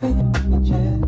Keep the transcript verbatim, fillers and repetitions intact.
Hey,